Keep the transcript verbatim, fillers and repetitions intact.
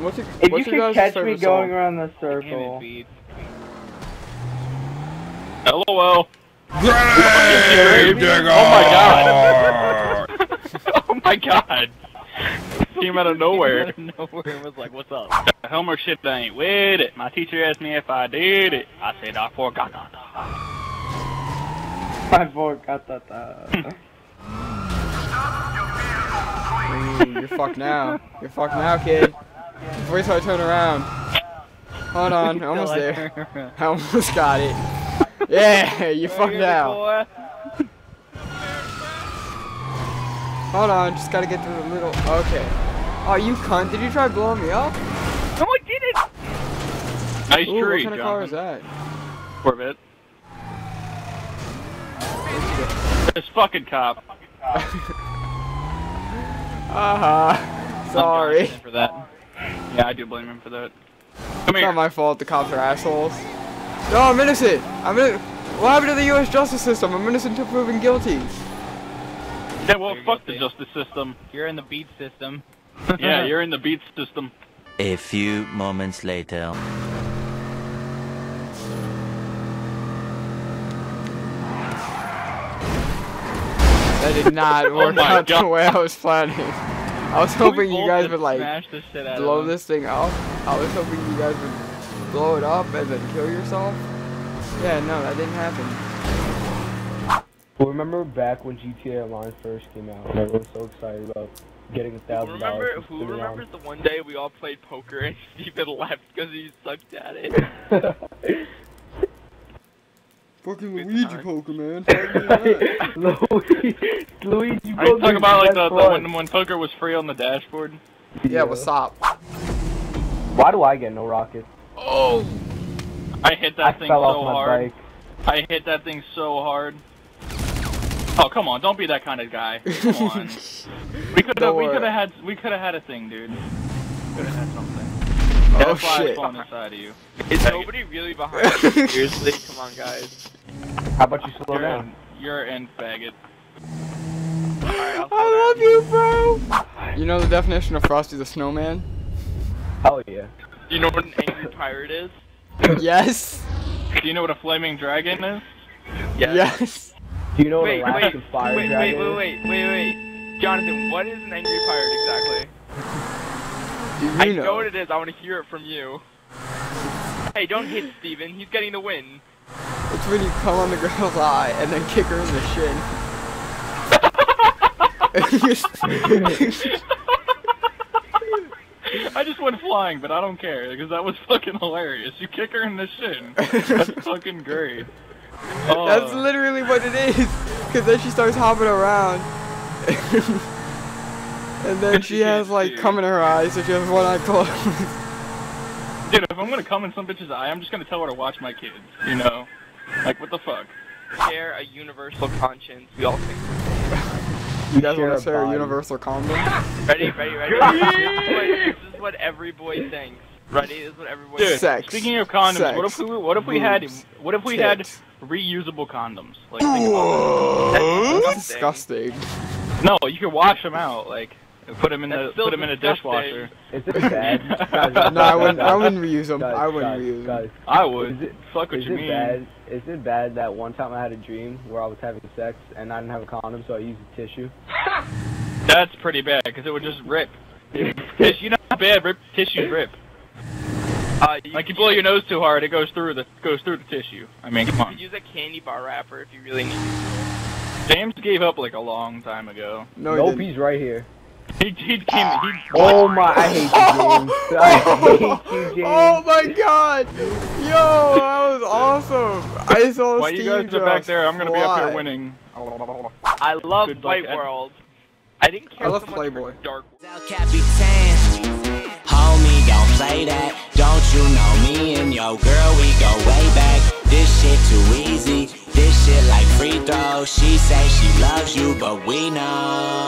What's it, if what's you could catch me going on? around the circle. LOL. Grave digger! Oh my god. Oh my god. Came out of nowhere. Came out of nowhere and was like, what's up? The Homer shit ain't with it. My teacher asked me if I did it. I said I forgot. I forgot that. You're fucked now. You're fucked now, kid. Wait till I turn around. Hold on, almost there. I almost got it. Yeah, you fucked now. Hold on, just gotta get through the little. Okay. Oh, you cunt! Did you try blowing me up? No, I didn't. Nice Ooh, tree. What kind of car is that? Corvette. This fucking cop. Uh-huh. Sorry. For that. Yeah, I do blame him for that. Come it's here. Not my fault the cops are assholes. No, I'm innocent! I'm innocent! What happened to the U S justice system? I'm innocent until proven guilty. Yeah, well, you're fuck guilty. The justice system. You're in the beat system. Yeah, you're in the beat system. A few moments later. That did not work oh out God. the way I was planning. I was hoping you guys would like this blow this thing up. I was hoping you guys would blow it up and then kill yourself. Yeah, no, that didn't happen. Well, remember back when G T A Online first came out? I was so excited about getting a thousand dollars. Who remembers the one day we all played poker and Steven left because he sucked at it? Fucking Good Luigi time. Poker, man. Luigi, Luigi poker. Are you talking about like the, the when, when poker was free on the dashboard? Yeah, yeah, what's up? Why do I get no rockets? Oh! I hit that I thing fell so off my hard. Bike. I hit that thing so hard. Oh, come on! Don't be that kind of guy. Come on. We could have, we could have had, we could have had a thing, dude. Could have had something. Oh shit! On the side of you. Is nobody really behind you? Seriously, come on, guys. How about you slow you're down? In, you're in, faggot. Right, I love you, bro! You know the definition of Frosty the Snowman? Hell yeah. Do you know what an angry pirate is? Yes! Do you know what a flaming dragon is? Yes. Yes. Do you know wait, what a lash of fire wait, dragon wait, wait, is? Wait, wait, wait, wait. Jonathan, what is an angry pirate exactly? Do you I know? know what it is, I want to hear it from you. Hey, don't hit Steven, he's getting the win. It's when you come on the girl's eye and then kick her in the shin. I just went flying, but I don't care, because that was fucking hilarious. You kick her in the shin. That's fucking great. Oh. That's literally what it is, because then she starts hopping around. And then she has, like, cum in her eyes, so she has one eye closed. Dude, if I'm gonna come in some bitch's eye, I'm just gonna tell her to watch my kids, you know? Like, what the fuck? Share a universal conscience, we all think we're You guys share wanna share a, a universal condom? Ready, ready, ready? Wait, this is what every boy thinks. Ready, this is what every boy Dude, thinks. Speaking of condoms, Sex. what if we, what if we had, what if we Sex. had reusable condoms? Like, think about that. That's disgusting. No, you can wash them out, like. Put him in That's the put him in a dishwasher. Is it bad? Guys, no, I wouldn't. I wouldn't reuse them. Guys, I wouldn't guys, reuse them. Guys, I would. It, Fuck what you mean. Bad, is it bad that one time I had a dream where I was having sex and I didn't have a condom, so I used a tissue? That's pretty bad because it would just rip. You know how bad rip tissues rip. Uh, you like you blow your nose too hard, it goes through the goes through the tissue. I mean, come on. You could use a candy bar wrapper if you really need it. James gave up like a long time ago. No, nope, he he's right here. He, he came, he, oh my, I hate you, James. I hate you, James. Oh my god. Yo, that was awesome. I saw While Steve you guys are back there, I'm going to be up here winning. I love Good White luck. World. I didn't care I love so much Playboy. For Dark World. Homie, don't play that. Don't you know me and yo girl, we go way back. This shit too easy. This shit like free throw. She say she loves you, but we know.